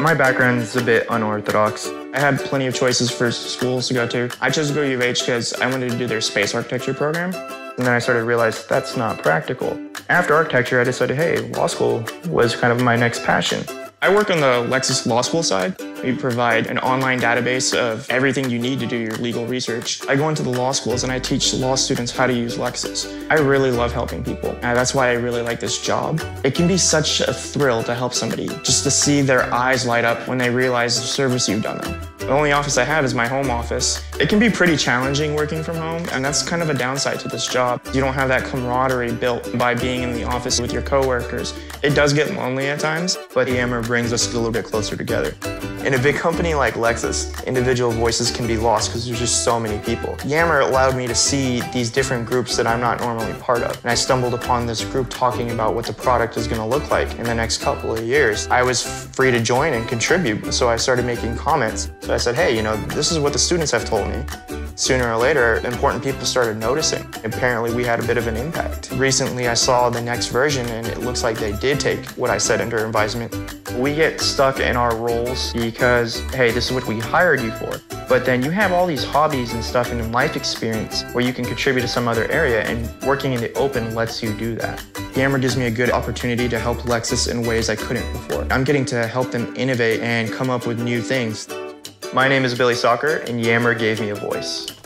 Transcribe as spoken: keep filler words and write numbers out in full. My background is a bit unorthodox. I had plenty of choices for schools to go to. I chose to go to U of H because I wanted to do their space architecture program. And then I started to realize that's not practical. After architecture, I decided, hey, law school was kind of my next passion. I work on the Lexis Law School side. We provide an online database of everything you need to do your legal research. I go into the law schools and I teach law students how to use Lexis. I really love helping people, and that's why I really like this job. It can be such a thrill to help somebody, just to see their eyes light up when they realize the service you've done them. The only office I have is my home office. It can be pretty challenging working from home, and that's kind of a downside to this job. You don't have that camaraderie built by being in the office with your coworkers. It does get lonely at times, but Yammer brings us a little bit closer together. In a big company like Lexis, individual voices can be lost because there's just so many people. Yammer allowed me to see these different groups that I'm not normally part of, and I stumbled upon this group talking about what the product is going to look like in the next couple of years. I was free to join and contribute, so I started making comments. So I said, hey, you know, this is what the students have told me. Sooner or later, important people started noticing. Apparently, we had a bit of an impact. Recently, I saw the next version, and it looks like they did take what I said under advisement. We get stuck in our roles because, hey, this is what we hired you for. But then you have all these hobbies and stuff and life experience where you can contribute to some other area, and working in the open lets you do that. Yammer gives me a good opportunity to help Lexis in ways I couldn't before. I'm getting to help them innovate and come up with new things. My name is Billy Salker, and Yammer gave me a voice.